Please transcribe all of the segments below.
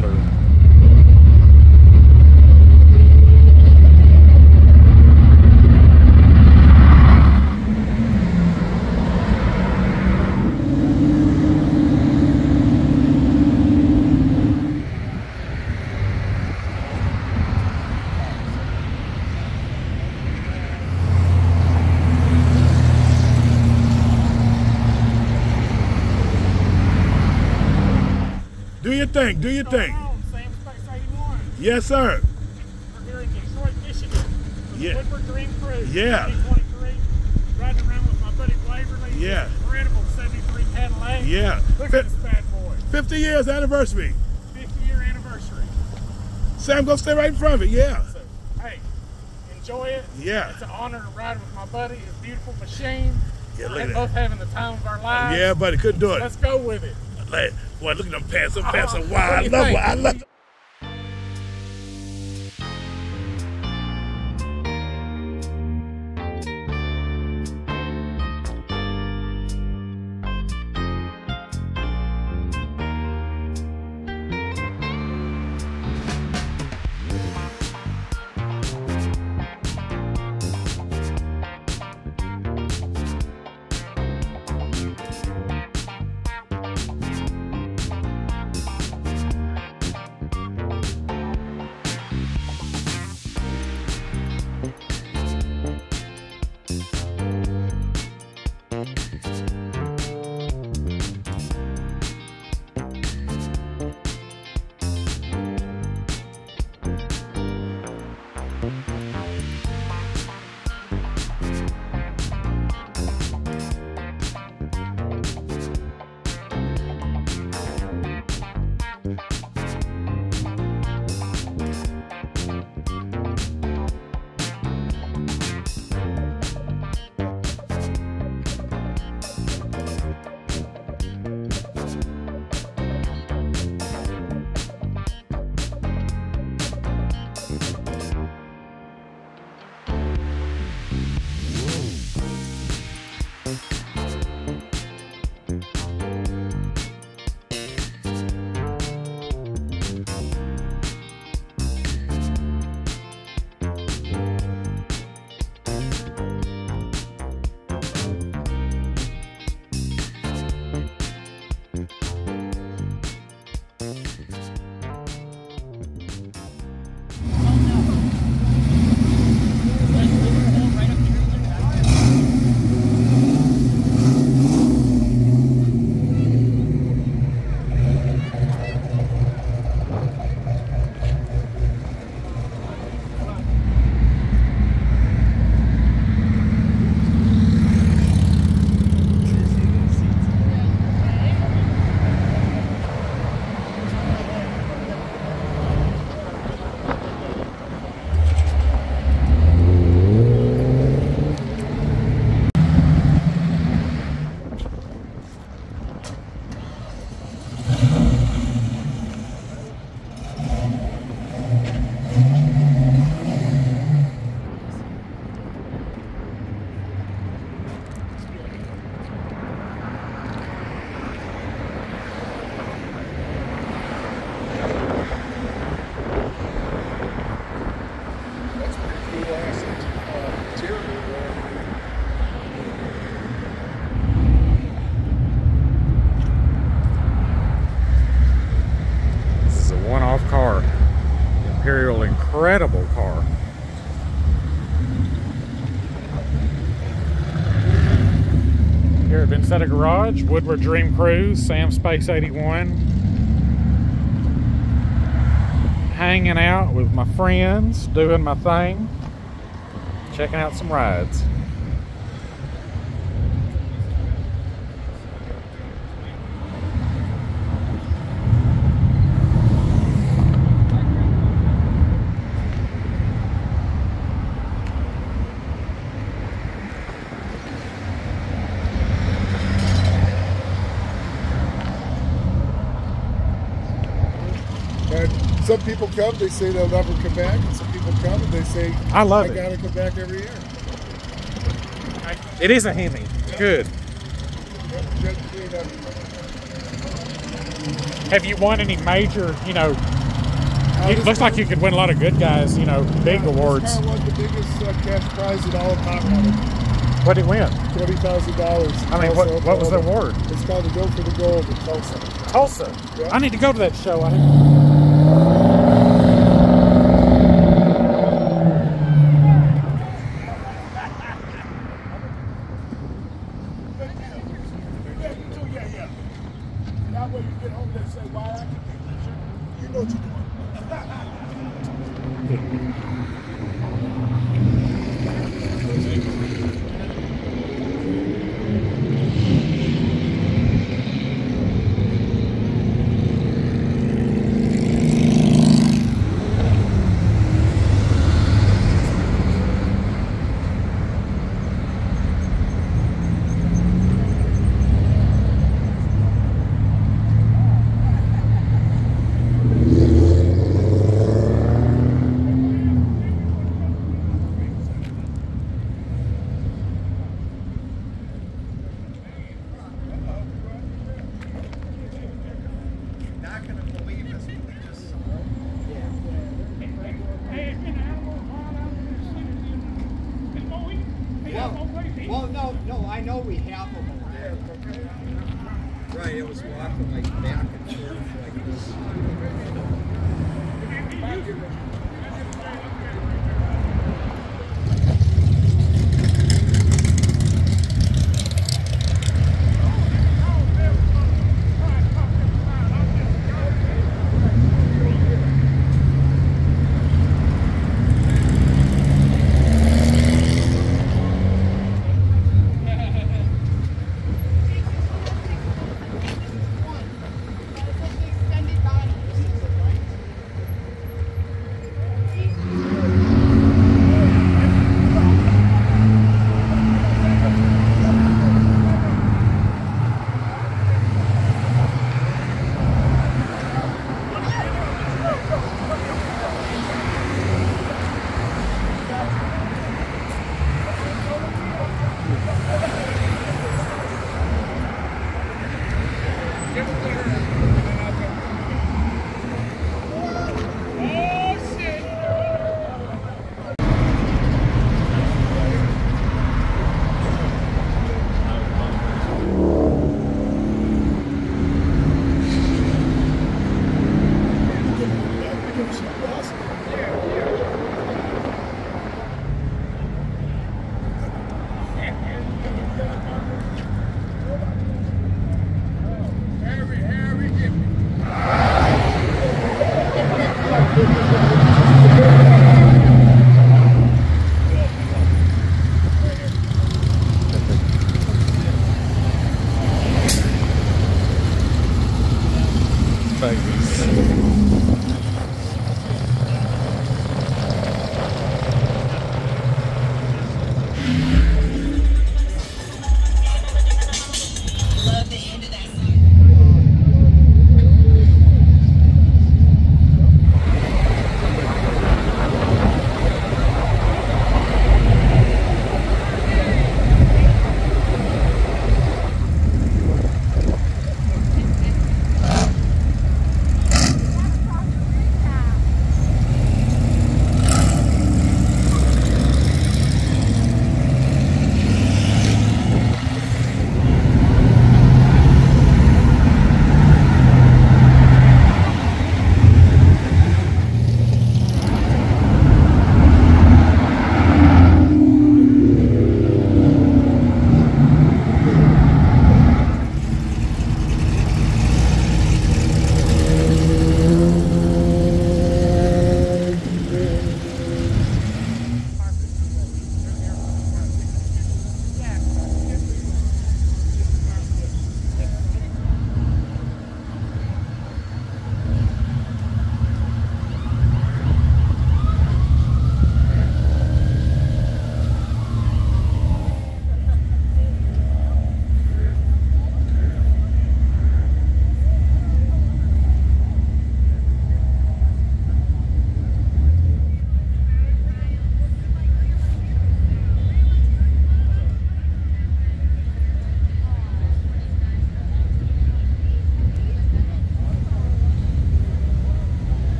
cylinder. Do your thing, do your thing. Samspace81. Yes, sir. We're here in Detroit, Michigan. Yeah. Woodward Dream Cruise. Yeah. 2023. Riding around with my buddy Waverly. Yeah. Incredible 73 Cadillac. Yeah. Look at this bad boy. 50 years anniversary. 50-year anniversary. Sam, go stay right in front of it. Yeah. So, hey, enjoy it. Yeah. It's an honor to ride with my buddy. It's a beautiful machine. Yeah, look at that. We're both having the time of our lives. Yeah, buddy, couldn't do it. Let's go with it. Like, boy, look at them pants. Them pants are wide. I love it. I love it. Incredible car. Here at Vincetta Garage, Woodward Dream Cruise, Samspace81. Hanging out with my friends, doing my thing, checking out some rides. Some people come, they say they'll never come back, and some people come and they say, I gotta come back every year. It is a Hemi. It's good. Have you won any major, you know, it looks like you could win a lot of good guys, you know, big awards. I won the biggest cash prize in all of my money. What did it win? $30,000. I mean, what was the award? It's called the Go for the Gold in Tulsa. Tulsa? Yeah. I need to go to that show. Now when you get home, they say, "Why I can do this?" You know what you're doing. Well, no, I know we have them over there. Right, it was walking like back and forth like this.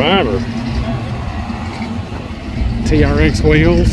Survivor. TRX wheels.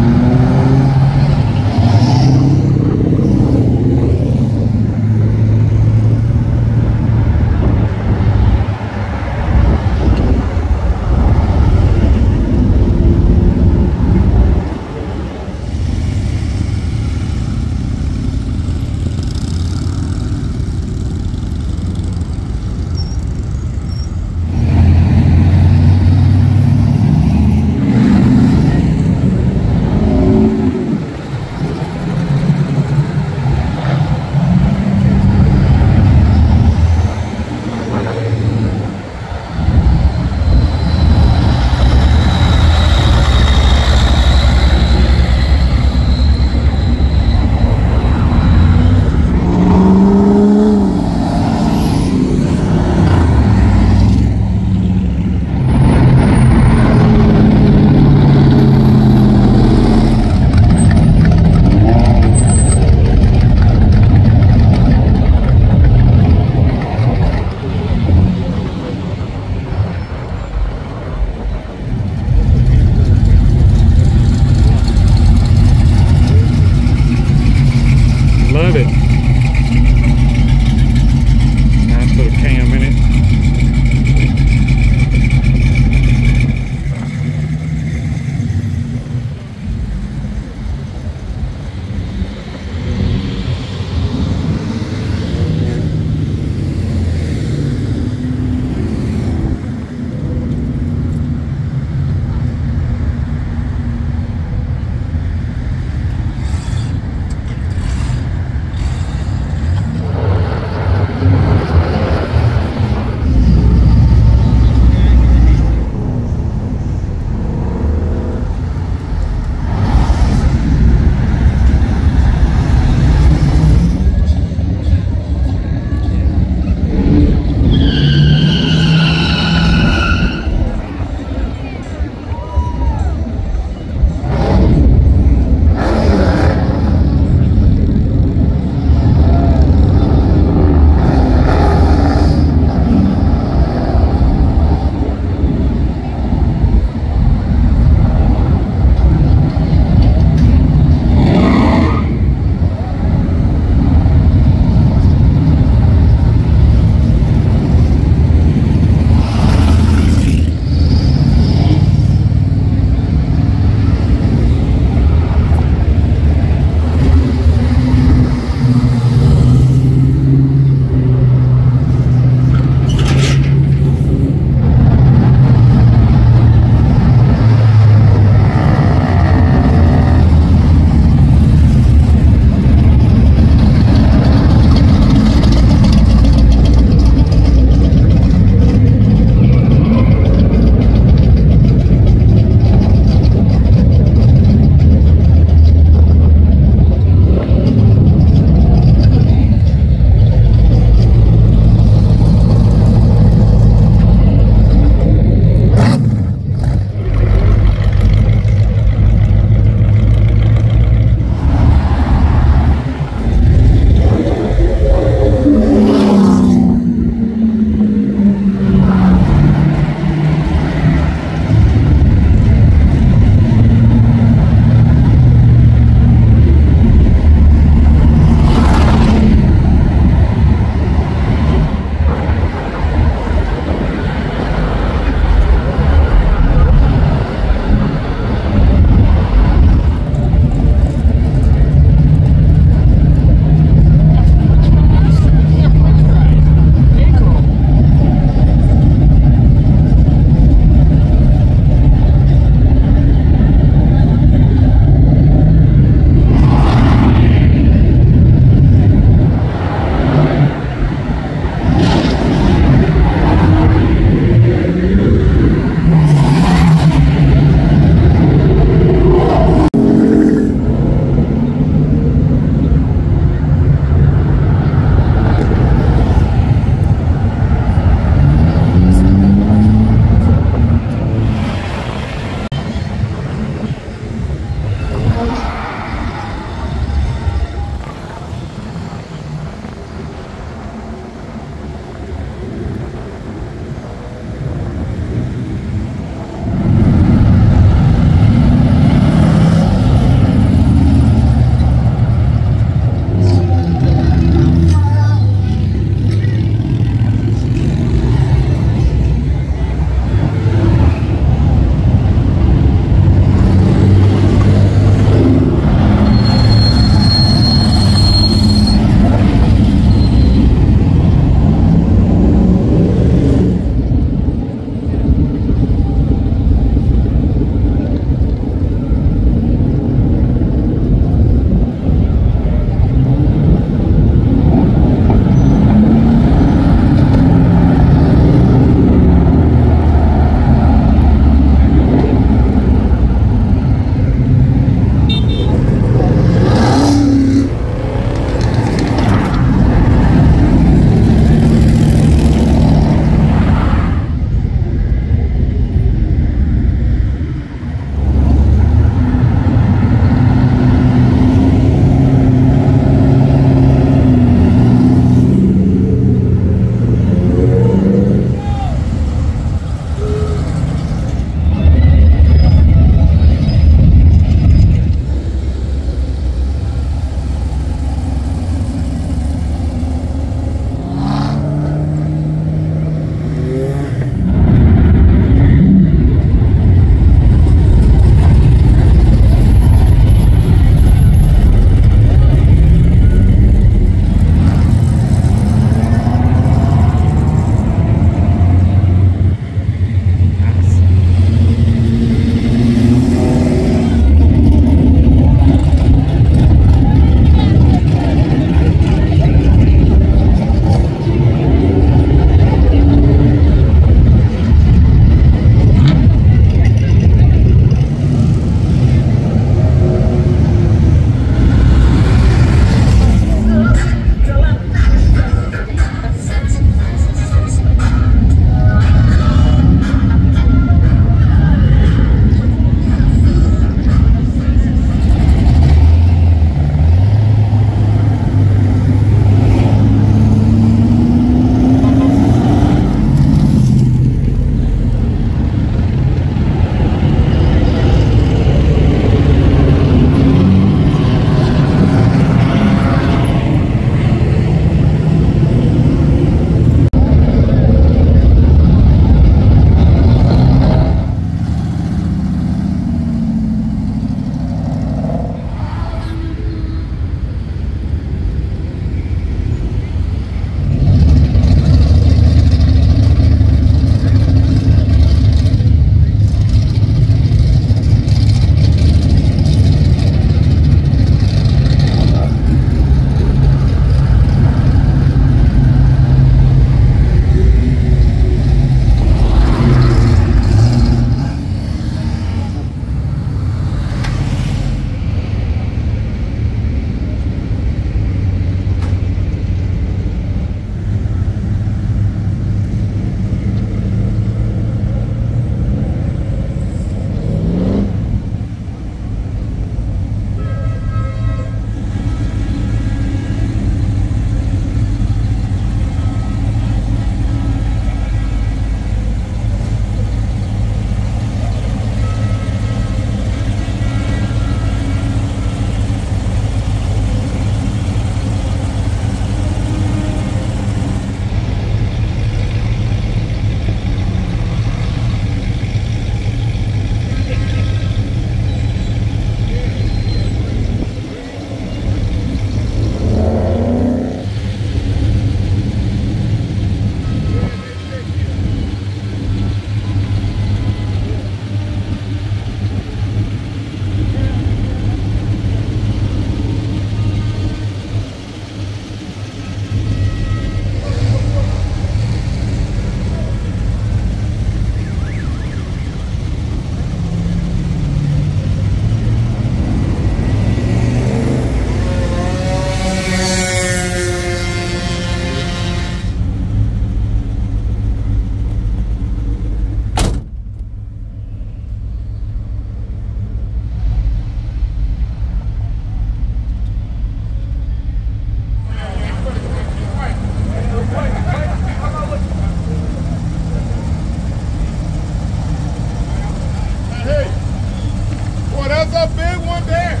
only one there.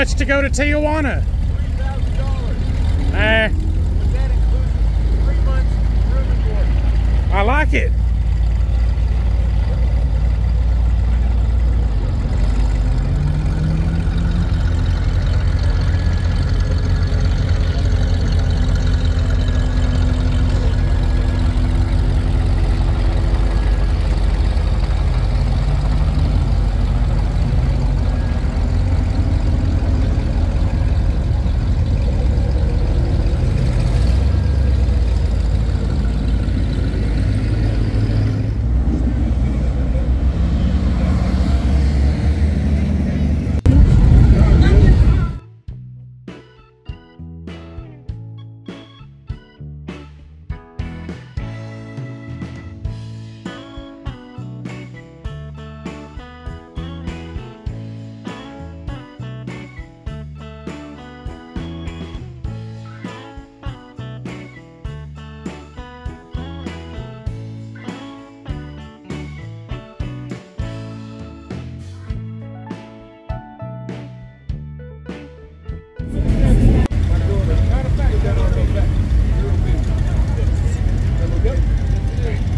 much to go to Tijuana? $3,000. That includes 3 months room and board. I like it.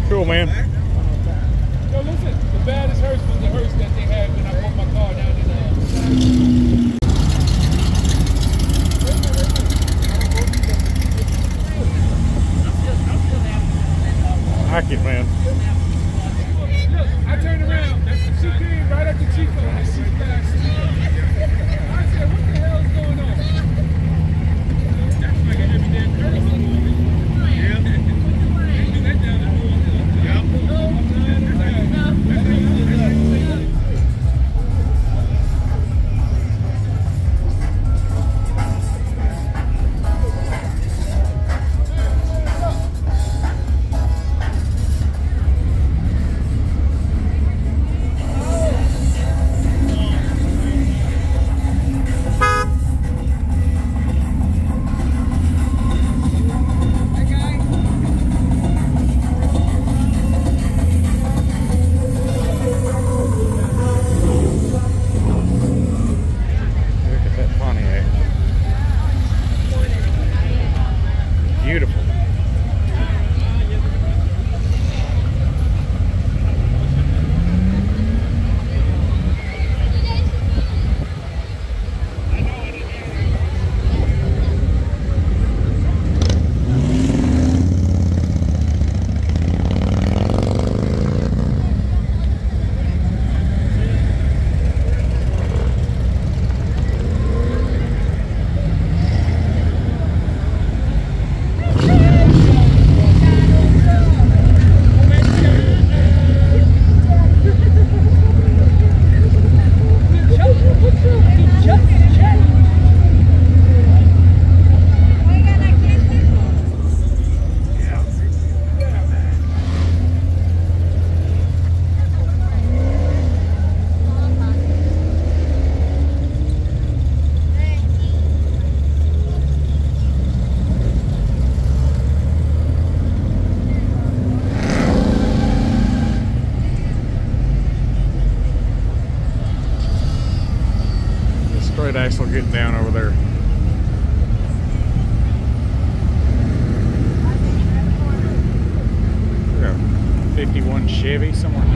Cool, man. Yo, listen, the baddest hearse was the hearse that they had when I brought my car down in the... I like it, man. Look, I turned around. She came right at the cheekbone. I said, what the hell is going on? That's like an everyday curse movie. Yeah. Axle getting down over there. Yeah, 51 Chevy somewhere.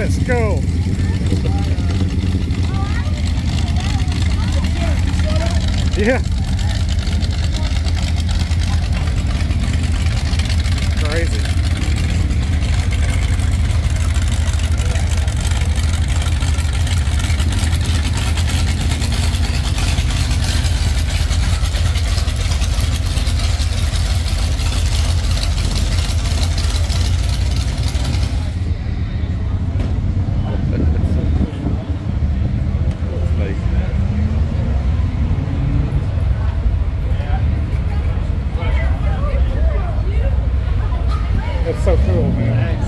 at the school. Yeah. Crazy. So cool, man. Thanks,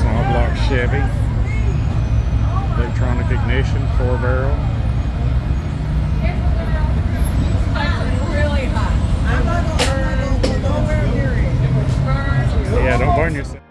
small block Chevy. Electronic ignition, 4-barrel. Really hot. I'm not gonna burn. Don't burn yourself. Yeah, don't burn yourself.